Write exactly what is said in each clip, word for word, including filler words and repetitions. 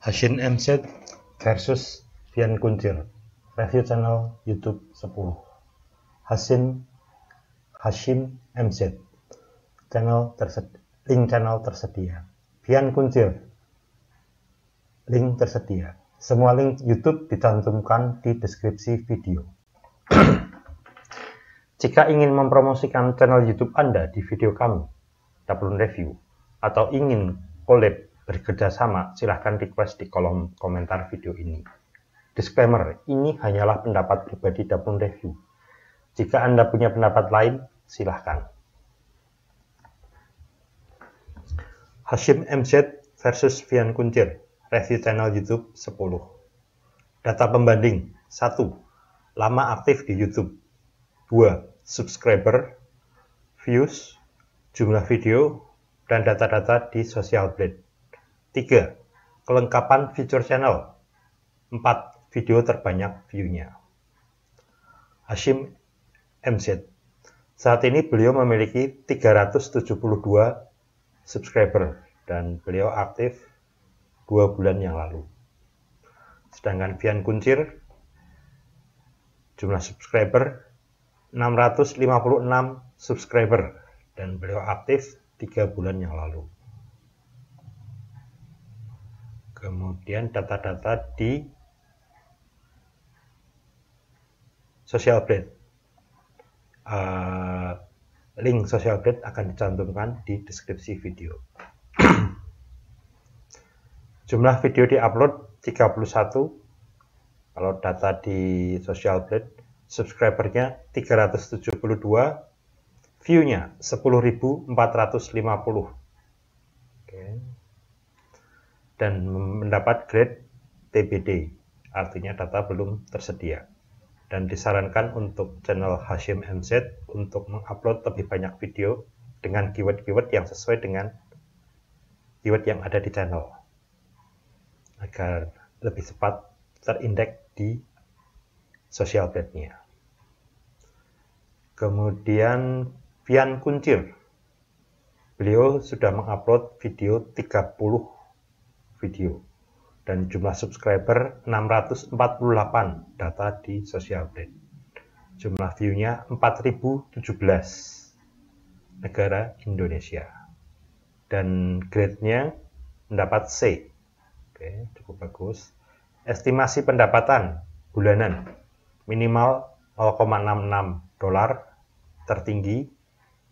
Hasyim M Z versus Vian Kuncir, review channel YouTube sepuluh. Hasyim Hasyim M Z, channel tersedia, link channel tersedia. Vian Kuncir, link tersedia. Semua link YouTube dicantumkan di deskripsi video. Jika ingin mempromosikan channel YouTube Anda di video kami, Daplun Review, atau ingin collab berkerjasama, silahkan request di kolom komentar video ini. Disclaimer, ini hanyalah pendapat pribadi Daplun Review. Jika Anda punya pendapat lain, silahkan. Hasyim M Z versus Vian Kuncir, review channel YouTube sepuluh. Data pembanding: satu. Lama aktif di YouTube. Dua. Subscriber, views, jumlah video, dan data-data di Social Blade. Tiga. Kelengkapan fitur channel. Empat. Video terbanyak view-nya. Hasyim M Z. Saat ini beliau memiliki tiga ratus tujuh puluh dua subscriber dan beliau aktif dua bulan yang lalu. Sedangkan Vian Kuncir, jumlah subscriber enam ratus lima puluh enam subscriber dan beliau aktif tiga bulan yang lalu. Kemudian data-data di Social Blade, uh, link Social Blade akan dicantumkan di deskripsi video. Jumlah video diupload tiga puluh satu. Kalau data di Social Blade, subscribernya tiga ratus tujuh puluh dua, view-nya sepuluh ribu empat ratus lima puluh. Oke. Dan mendapat grade T B D, artinya data belum tersedia. Dan disarankan untuk channel Hasyim M Z untuk mengupload lebih banyak video dengan keyword-keyword yang sesuai dengan keyword yang ada di channel, agar lebih cepat terindeks di Social Blade-nya. Kemudian Vian Kuncir, beliau sudah mengupload video tiga puluh video dan jumlah subscriber enam ratus empat puluh delapan, data di Social Blade. Jumlah view-nya empat ribu tujuh belas, negara Indonesia, dan grade-nya mendapat C. Oke, cukup bagus. Estimasi pendapatan bulanan minimal nol koma enam enam dolar, tertinggi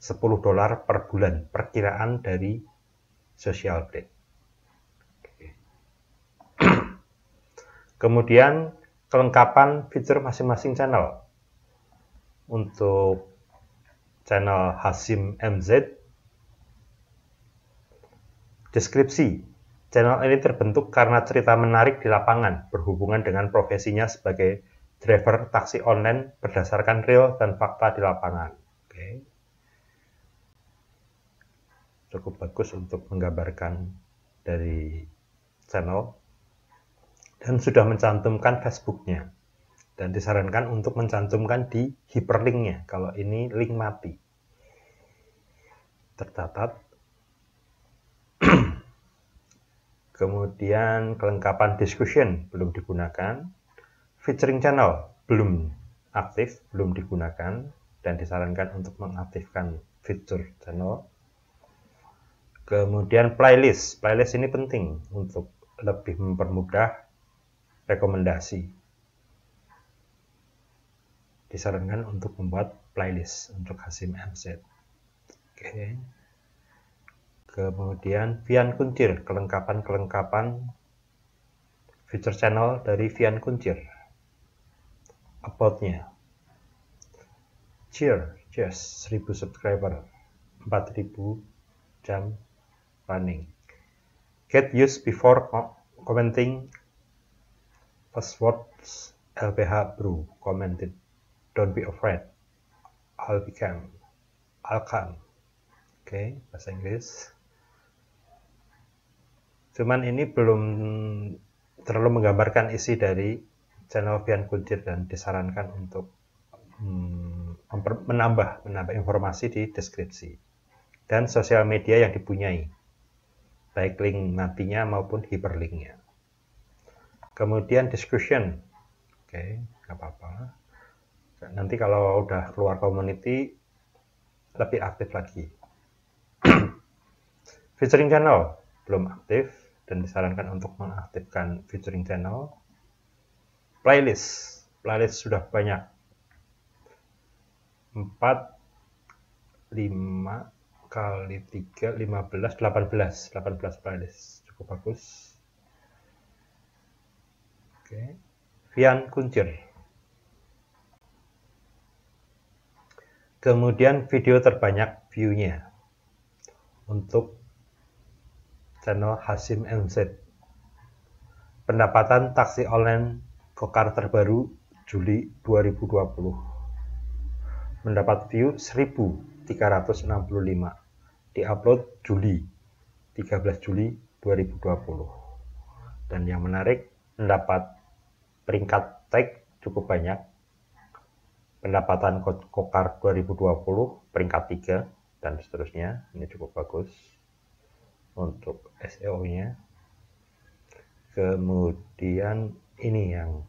sepuluh dolar per bulan, perkiraan dari Social Blade. Kemudian kelengkapan fitur masing-masing channel. Untuk channel Hasyim M Z, deskripsi: channel ini terbentuk karena cerita menarik di lapangan berhubungan dengan profesinya sebagai driver taksi online berdasarkan real dan fakta di lapangan. Oke. Cukup bagus untuk menggambarkan dari channel. Dan sudah mencantumkan Facebook-nya. Dan disarankan untuk mencantumkan di hyperlink-nya, kalau ini link mati. Tercatat. Kemudian kelengkapan discussion belum digunakan. Featuring channel belum aktif, belum digunakan, dan disarankan untuk mengaktifkan fitur channel. Kemudian playlist, playlist ini penting untuk lebih mempermudah rekomendasi. Disarankan untuk membuat playlist untuk Hasyim M Z. Oke. Kemudian Vian Kuncir, kelengkapan-kelengkapan feature channel dari Vian Kuncir. About-nya: cheer, cheers, seribu subscriber, empat ribu jam running. Get used before commenting passwords, L B H brew, commented. Don't be afraid, I'll become, I'll come. Oke, bahasa Inggris. Cuman ini belum terlalu menggambarkan isi dari channel Vian Kuncir dan disarankan untuk hmm, menambah menambah informasi di deskripsi dan sosial media yang dipunyai, baik link nantinya maupun hyperlinknya. kemudian discussion. Oke, okay, nggak apa-apa. Nanti kalau udah keluar community lebih aktif lagi. Featuring channel belum aktif dan disarankan untuk mengaktifkan featuring channel. Playlist, playlist sudah banyak. empat, lima kali tiga, lima belas, delapan belas. delapan belas playlist, cukup bagus. Oke. Okay. Vian Kuncir. Kemudian video terbanyak view-nya untuk channel Hasyim M Z. Pendapatan taksi online GoCar terbaru Juli dua ribu dua puluh. Mendapat view seribu tiga ratus enam puluh lima. Diupload Juli, tiga belas Juli dua ribu dua puluh. Dan yang menarik, mendapat peringkat tag cukup banyak. Pendapatan GoCar dua ribu dua puluh peringkat tiga dan seterusnya. Ini cukup bagus untuk S E O-nya. Kemudian ini yang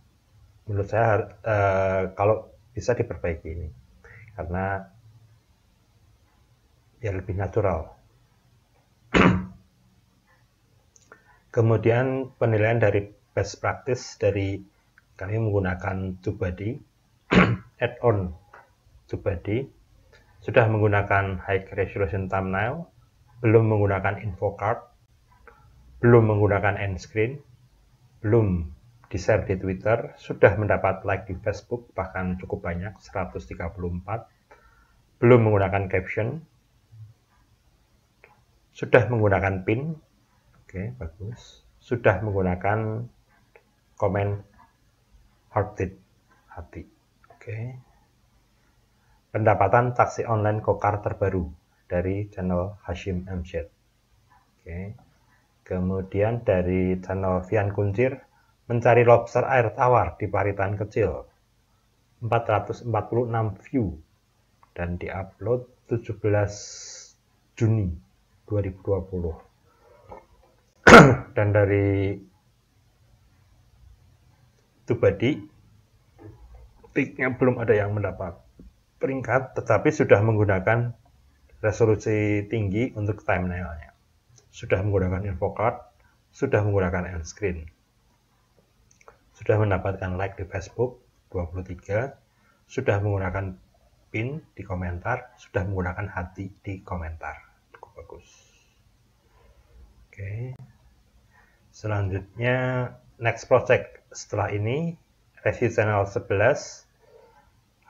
menurut saya uh, kalau bisa diperbaiki ini, karena ya lebih natural. Kemudian penilaian dari best practice dari kami menggunakan TubeBuddy. Add-on TubeBuddy sudah menggunakan high resolution thumbnail, belum menggunakan infocard, belum menggunakan end screen, belum di-share di Twitter, sudah mendapat like di Facebook bahkan cukup banyak, seratus tiga puluh empat, belum menggunakan caption, sudah menggunakan pin, oke bagus, sudah menggunakan komen hearted, hati. Oke. Pendapatan taksi online GoCar terbaru dari channel Hasyim M Z. Oke. Kemudian dari channel Vian Kuncir, mencari lobster air tawar di paritan kecil. empat ratus empat puluh enam view dan diupload tujuh belas Juni dua ribu dua puluh. Dan dari TubeBuddy, peaknya belum ada yang mendapat peringkat, tetapi sudah menggunakan resolusi tinggi untuk thumbnailnya, sudah menggunakan infocard, sudah menggunakan end screen, sudah mendapatkan like di Facebook dua puluh tiga, sudah menggunakan pin di komentar, sudah menggunakan hati di komentar, cukup bagus. Oke, selanjutnya next project setelah ini. Review channel sebelas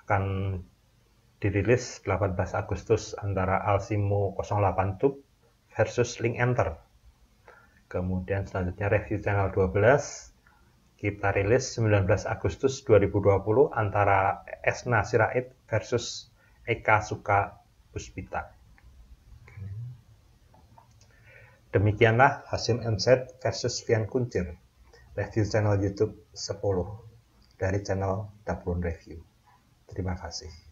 akan dirilis delapan belas Agustus antara Alsimo nol delapan Tube versus Link Enter. Kemudian selanjutnya review channel dua belas kita rilis sembilan belas Agustus dua ribu dua puluh antara Esna Sirait versus Eka Suka Puspita. Demikianlah Hasyim M Z versus Vian Kuncir, review channel YouTube sepuluh. Dari channel Daplun Review. Terima kasih.